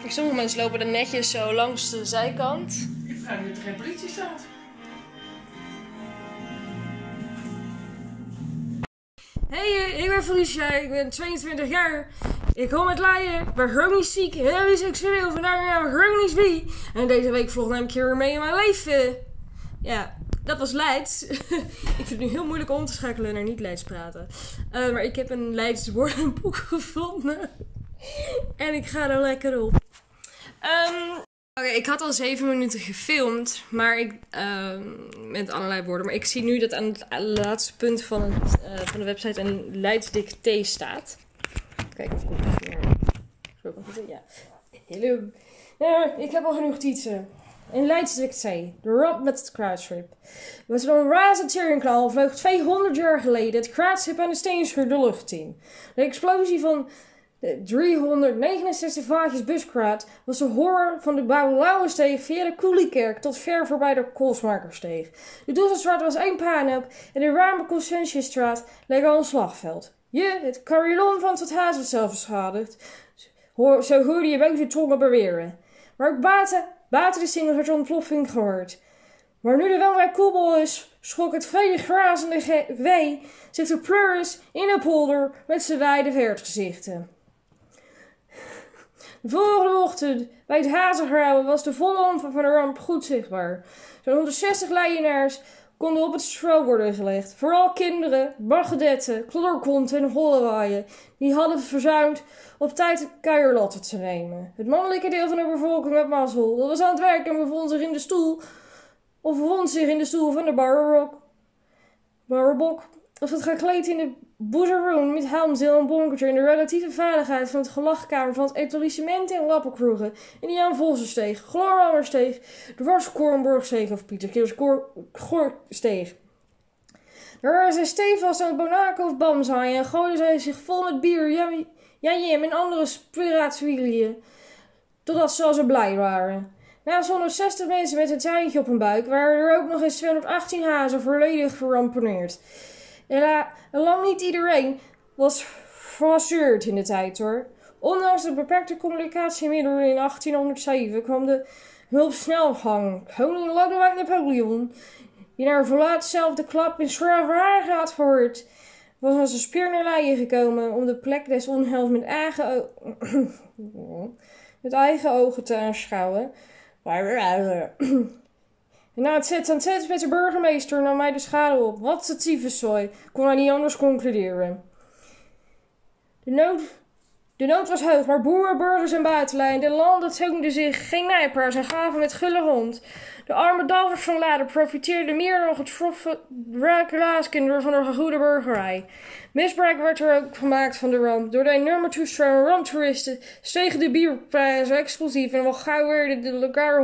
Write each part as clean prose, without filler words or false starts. Kijk, sommige mensen lopen er netjes zo langs de zijkant. Ik vraag me dat er geen politie staat. Hey, ik ben Felicia, ik ben 22 jaar. Ik kom uit Leiden, ik ben gewoon niet ziek, heel niet seksueel, vandaar naam ik gewoon niet wie. En deze week vlog neem ik hier weer mee in mijn leven. Ja, dat was Leids. Ik vind het nu heel moeilijk om te schakelen naar niet-Leids praten. Maar ik heb een Leids woordenboek gevonden. En ik ga er lekker op. Oké, ik had al 7 minuten gefilmd, maar ik, met allerlei woorden. Maar ik zie nu dat aan het laatste punt van de website een Leids Dictee staat. Kijk of ik het hier. Zo kan het. Ja. Hello. Ja, ik heb al genoeg tieten. In Leids Dictee, de ramp met het Crowdship. Met zo'n razend serienknal vloog 200 jaar geleden het Crowdship aan de Steenschuur de lucht in. De explosie van de 369 vaatjes buskruid was de horror van de Bauauwesteeg via de Kooliekerk tot ver voorbij de Koolsmarkersteeg. De Doelstraat was één puinhoop en de ruime Consentiestraat leek al een slagveld. Je, het carillon van het Haas was zelf beschadigd, zo hoorde je welke tongen beweren. Maar ook buiten de singels werd de ontploffing gehoord. Maar nu de welwijk koepel is, schrok het vrede grazende wee zich de pleuris in de polder met zijn wijde veertgezichten. De volgende ochtend bij het hazengraven was de volle omvang van de ramp goed zichtbaar. Zo'n 160 leienaars konden op het stro worden gelegd. Vooral kinderen, bargedetten, klodderkonten en hollewaaien die hadden verzuimd op tijd kuierlatten te nemen. Het mannelijke deel van de bevolking met mazzel, dat was aan het werk en bevond zich in de stoel van de barrebok. Als het gekleed in de boezeroen met helmdeel en bonkertje in de relatieve veiligheid van het gelagkamer van het etablissement in Lappelkroegen in de Jan-Volzersteeg, Koolsmarkersteeg, Dwars-Korenborgsteeg of Pieter Kielskorsteeg. Daar waren zij stevast aan het bonaken of bamzaaien en gooiden zij zich vol met bier, jam en andere spiraatswielien, totdat ze al zo blij waren. Naast 160 mensen met een tuintje op hun buik waren er ook nog eens 218 hazen volledig geramponeerd. En lang niet iedereen was gefrustreerd in de tijd hoor. Ondanks de beperkte communicatiemiddelen in 1807 kwam de hulpsnelgang Koning Lodewijk Napoleon, die naar verlaat zelf de klap in Schravenhagen had gehoord, was als een speer naar Leiden gekomen om de plek des onheils met eigen ogen te aanschouwen. En na het zet-aan-zet met de burgemeester nam hij de schade op. Wat de tyfuszooi, kon hij niet anders concluderen. De nood was hoog, maar boeren, burgers en buitenlijn, de landen toonden zich geen nijpaars en gaven met gulle hond. De arme dalvers van Leiden profiteerden meer dan getroffen raaklaaskinderen van de gegoede burgerij. Misbruik werd er ook gemaakt van de ramp. Door de enorme toestroom aan ramptoeristen stegen de bierprijzen explosief en wel gauw werden de lokale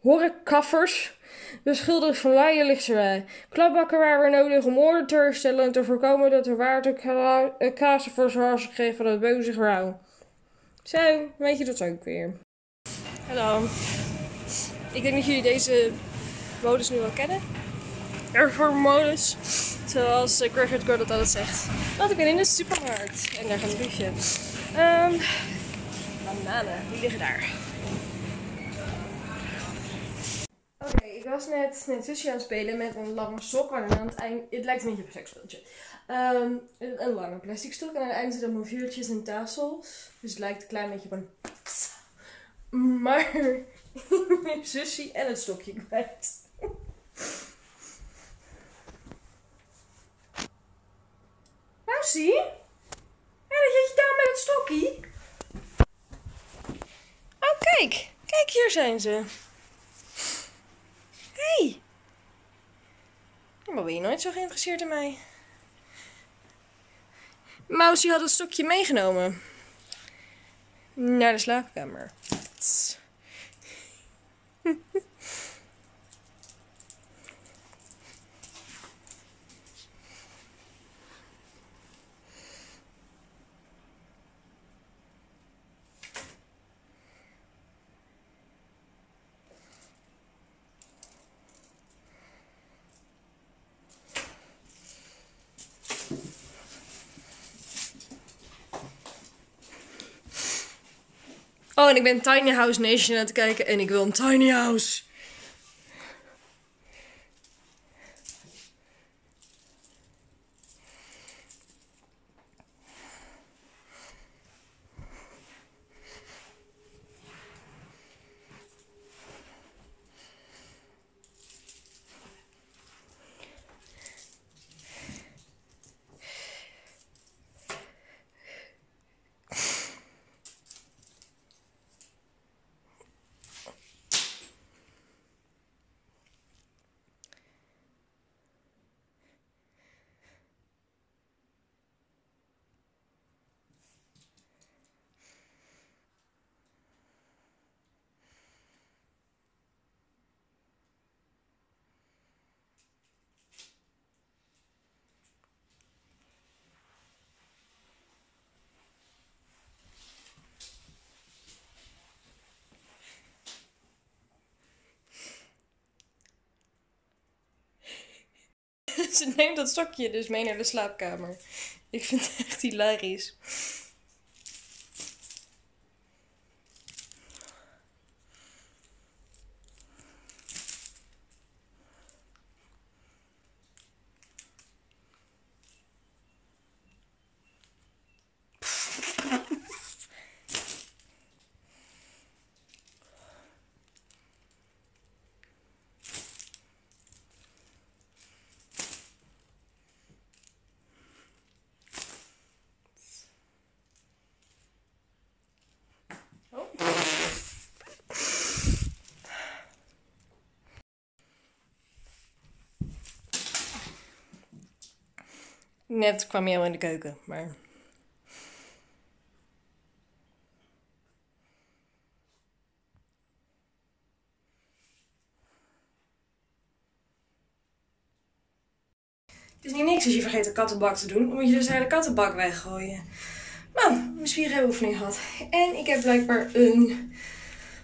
horecaffers beschuldigd van lichterij. Klapbakken waren nodig om orde te herstellen en te voorkomen dat er water kaas verzarsing kreeg van het boze grauw. Zo, weet je dat ook weer. Hallo. Ik denk dat jullie deze modus nu wel kennen. Airform modus. Zoals Crackhead Girl dat altijd zegt. Want ik ben in de supermarkt. En daar gaat het briefje. Bananen, die liggen daar. Oké, ik was net Felicia aan het spelen met een lange sok. En aan het eind, het lijkt een beetje op een seksspeeltje. Een lange plastic stok. En aan het eind zitten allemaal vuurtjes en tafels. Dus het lijkt een klein beetje op een... Maar mijn zusje en het stokje kwijt. Mousie? Ja, dan zit je daar met het stokje. Oh, kijk. Kijk, hier zijn ze. Hé. Hey. Maar ben je nooit zo geïnteresseerd in mij? Mousie had het stokje meegenomen. Naar de slaapkamer. Oh, en ik ben Tiny House Nation aan het kijken en ik wil een tiny house. Ze neemt dat stokje dus mee naar de slaapkamer. Ik vind het echt hilarisch. Net kwam je helemaal in de keuken, maar... Het is niet niks als je vergeet de kattenbak te doen, dan moet je dus de hele kattenbak weggooien. Nou, mijn spierenoefening gehad. En ik heb blijkbaar een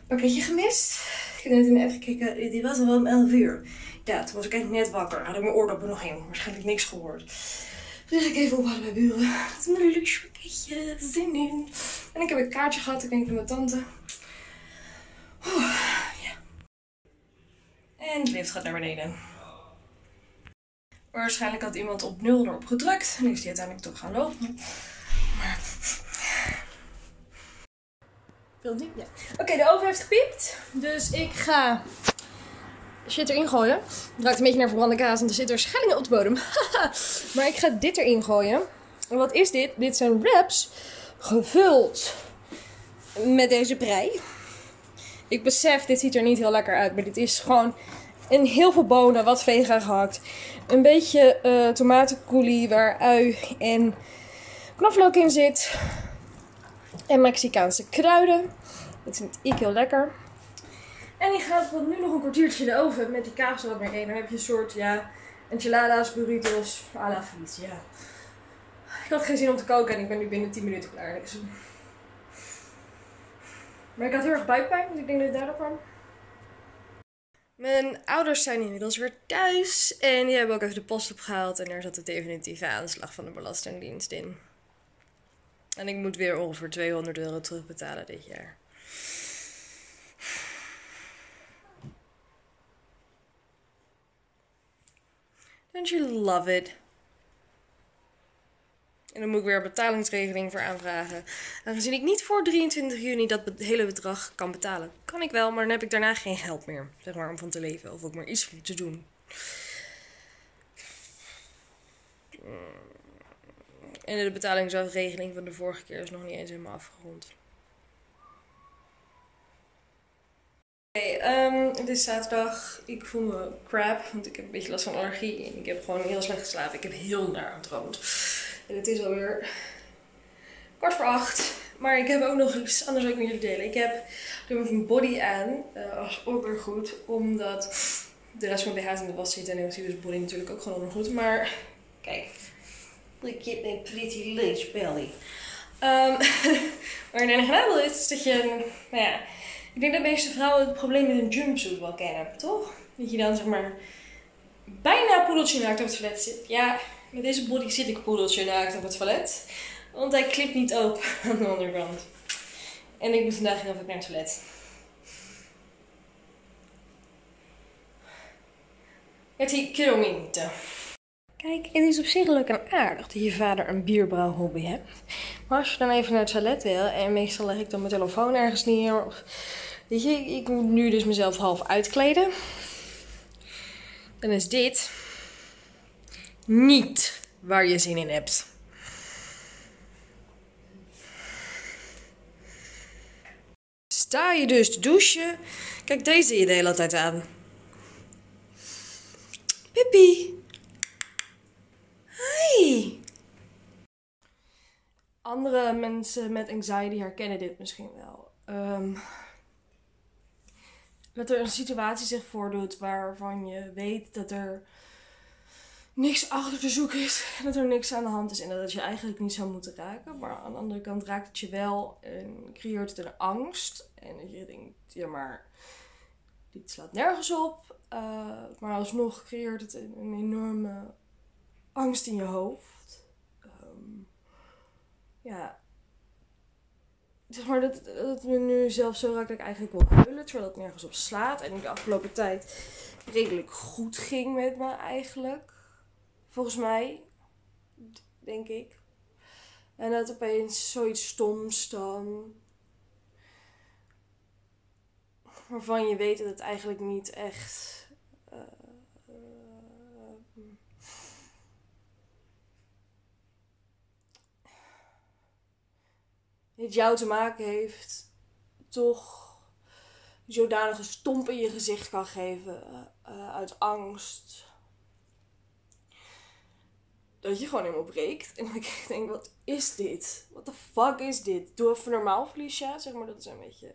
pakketje gemist. Ik heb net in de app gekeken, die was al wel om 11 uur. Ja, toen was ik echt net wakker, had ik mijn oordoppen nog in, waarschijnlijk niks gehoord. Dus ik even ophalen bij buren. Het is een luxe pakketje, zin in. En ik heb een kaartje gehad, ik denk van mijn tante. Oeh, ja. En de lift gaat naar beneden. Waarschijnlijk had iemand op 0 erop gedrukt. En is die uiteindelijk toch gaan lopen. Maar... Wil die? Ja. Oké, de oven heeft gepiept. Dus ik ga... shit erin gooien. Het ruikt een beetje naar verbrande kaas, want er zitten er schellingen op de bodem. Maar ik ga dit erin gooien. En wat is dit? Dit zijn wraps gevuld met deze prei. Ik besef, dit ziet er niet heel lekker uit, maar dit is gewoon een heel veel bonen, wat vegan gehakt. Een beetje tomatencoulis waar ui en knoflook in zit. En Mexicaanse kruiden. Dat vind ik heel lekker. En die gaat nu nog een kwartiertje in de oven met die kaas er ook naar in. Dan heb je een soort, ja, enchiladas, burritos, à la Felicia. Ja. Ik had geen zin om te koken en ik ben nu binnen 10 minuten klaar. Dus... maar ik had heel erg buikpijn, dus ik denk dat het daarop kwam. Mijn ouders zijn inmiddels weer thuis en die hebben ook even de post opgehaald. En daar zat de definitieve aanslag van de Belastingdienst in. En ik moet weer ongeveer €200 terugbetalen dit jaar. Don't you love it? En dan moet ik weer een betalingsregeling voor aanvragen. Aangezien ik niet voor 23 juni dat hele bedrag kan betalen. Kan ik wel, maar dan heb ik daarna geen geld meer. Zeg maar om van te leven of ook maar iets te doen. En de betalingsregeling van de vorige keer is nog niet eens helemaal afgerond. Het is zaterdag. Ik voel me crap, want ik heb een beetje last van allergie en ik heb gewoon heel slecht geslapen. Ik heb heel naar gedroomd. En het is alweer 20:15. Maar ik heb ook nog iets anders ook met jullie delen. Ik heb mijn body aan, als ook weer goed, omdat de rest van mijn BH's in de was zit en ik zie dus body natuurlijk ook gewoon nog goed. Maar kijk, look at my pretty lunch belly. Waar je naar gedaan wil is dat je, nou ja... ik denk dat de meeste vrouwen het probleem met een jumpsuit wel kennen, toch? Dat je dan zeg maar bijna poedeltje naakt op het toilet zit. Ja, met deze body zit ik poedeltje naakt op het toilet. Want hij klipt niet open aan de onderkant. En ik moest vandaag heel even naar het toilet. Het kill me. Kijk, het is op zich leuk en aardig dat je vader een bierbrouwhobby hebt. Maar als je dan even naar het toilet wil, en meestal leg ik dan mijn telefoon ergens neer. Of, weet je, ik moet nu dus mezelf half uitkleden. Dan is dit niet waar je zin in hebt. Sta je dus te douchen. Kijk, deze zie je de hele tijd aan. Pippi. Hi. Andere mensen met anxiety herkennen dit misschien wel. Dat er een situatie zich voordoet waarvan je weet dat er niks achter te zoeken is. En dat er niks aan de hand is en dat het je eigenlijk niet zou moeten raken. Maar aan de andere kant raakt het je wel en creëert het een angst. En dat je denkt, ja maar, dit slaat nergens op. Maar alsnog creëert het een enorme angst in je hoofd. Ja, zeg maar dat me nu zelf zo raakt dat ik eigenlijk wil huilen, terwijl het nergens op slaat. En de afgelopen tijd redelijk goed ging met me eigenlijk. Volgens mij, denk ik. En dat opeens zoiets stoms dan, waarvan je weet dat het eigenlijk niet echt met jou te maken heeft, toch zodanige stomp in je gezicht kan geven uit angst. Dat je gewoon helemaal breekt. En ik denk, wat is dit? What the fuck is dit? Doe even normaal, Felicia. Zeg maar, dat is een beetje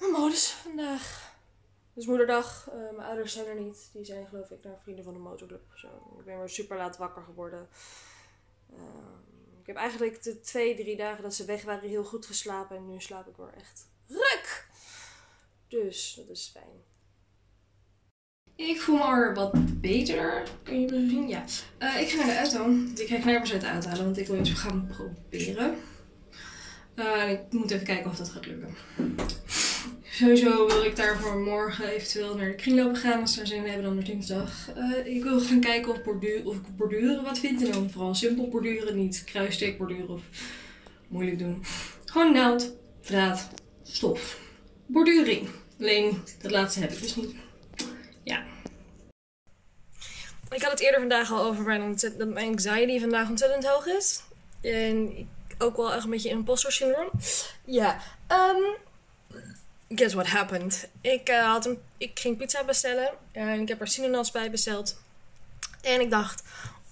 mijn modus vandaag. Dus moederdag. Mijn ouders zijn er niet. Die zijn geloof ik naar vrienden van de motorclub of zo. Ik ben weer super laat wakker geworden. Ik heb eigenlijk de 2-3 dagen dat ze weg waren heel goed geslapen. En nu slaap ik weer echt ruk. Dus dat is fijn. Ik voel me al wat beter. Kun je me zien? Ja. Ik ga naar de auto. Ik ga knippers uit de auto halen. Want ik wil iets gaan proberen. Ik moet even kijken of dat gaat lukken. Sowieso wil ik daarvoor morgen eventueel naar de kringlopen gaan. Als we daar zin in hebben, dan naar dinsdag. Ik wil gaan kijken of ik borduren wat vind. En dan vooral simpel borduren. Niet kruissteek borduren of moeilijk doen. Gewoon naald, draad, stof. Borduring. Alleen dat laatste heb ik dus niet. Ja. Ik had het eerder vandaag al over dat mijn anxiety vandaag ontzettend hoog is. En ook wel echt een beetje imposter syndroom. Ja. Guess what happened? Ik ging pizza bestellen. En ik heb er sinaasappels bij besteld. En ik dacht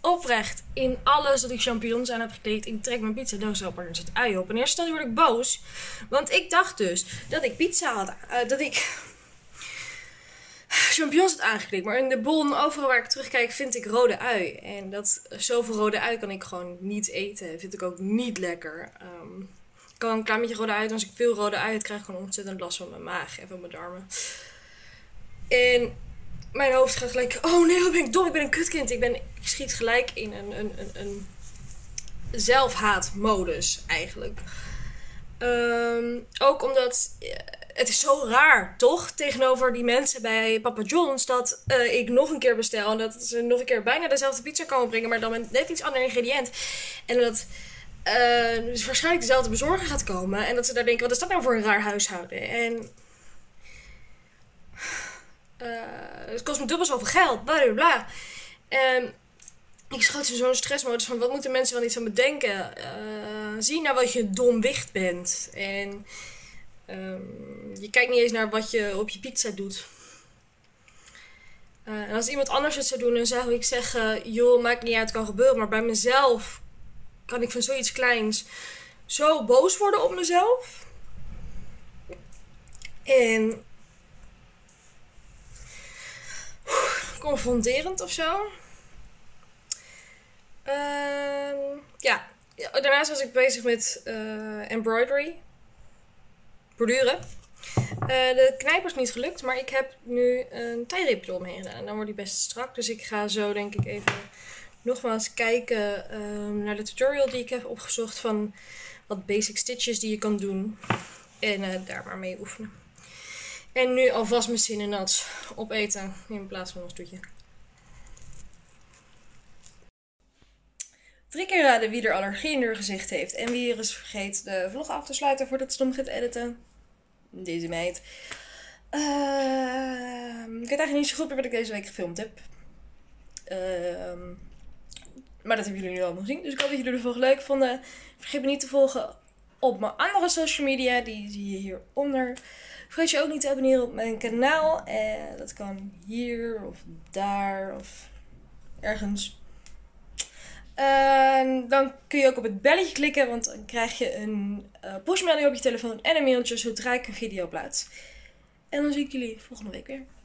oprecht in alles dat ik champignons aan heb gekleed. Ik trek mijn pizzadoos open en er zit ui op. En eerst dan word ik boos. Want ik dacht dus dat ik pizza had. Dat ik champignons had aangekleed. Maar in de bon, overal waar ik terugkijk, vind ik rode ui. En zoveel rode ui kan ik gewoon niet eten. Vind ik ook niet lekker. Ik kan een klein beetje rode ui. Als ik veel rode ui eet, krijg ik gewoon ontzettend last van mijn maag en van mijn darmen. En mijn hoofd gaat gelijk, oh nee, wat ben ik dom, ik ben een kutkind. Ik schiet gelijk in een zelfhaatmodus eigenlijk. Ook omdat, het is zo raar toch, tegenover die mensen bij Papa John's, dat ik nog een keer bestel. En dat ze nog een keer bijna dezelfde pizza komen brengen, maar dan met net iets ander ingrediënt. En dat dus waarschijnlijk dezelfde bezorger gaat komen. En dat ze daar denken, wat is dat nou voor een raar huishouden? En het kost me dubbel zoveel geld. Blablabla. En ik schoot in zo'n stressmodus van, wat moeten mensen wel niet van bedenken? Zie nou wat je domwicht bent. En je kijkt niet eens naar wat je op je pizza doet. En als iemand anders het zou doen, dan zou ik zeggen, joh, maakt niet uit, het kan gebeuren. Maar bij mezelf kan ik van zoiets kleins zo boos worden op mezelf. En confronterend of zo. Ja. Daarnaast was ik bezig met embroidery. Borduren. De knijper is niet gelukt. Maar ik heb nu een tie-ripje omheen gedaan. En dan wordt die best strak. Dus ik ga zo denk ik even nogmaals kijken naar de tutorial die ik heb opgezocht van wat basic stitches die je kan doen. En daar maar mee oefenen. En nu alvast mijn zinnennat opeten in plaats van ons toetje. 3 keer raden wie er allergie in haar gezicht heeft. En wie er eens vergeet de vlog af te sluiten voordat ze hem gaat editen. Deze meid. Ik weet eigenlijk niet zo goed meer wat ik deze week gefilmd heb. Maar dat hebben jullie nu allemaal gezien. Dus ik hoop dat jullie ervoor leuk vonden. Vergeet me niet te volgen op mijn andere social media. Die zie je hieronder. Vergeet je ook niet te abonneren op mijn kanaal. Dat kan hier of daar of ergens. Dan kun je ook op het belletje klikken, want dan krijg je een pushmelding op je telefoon en een mailtje zodra ik een video plaats. En dan zie ik jullie volgende week weer.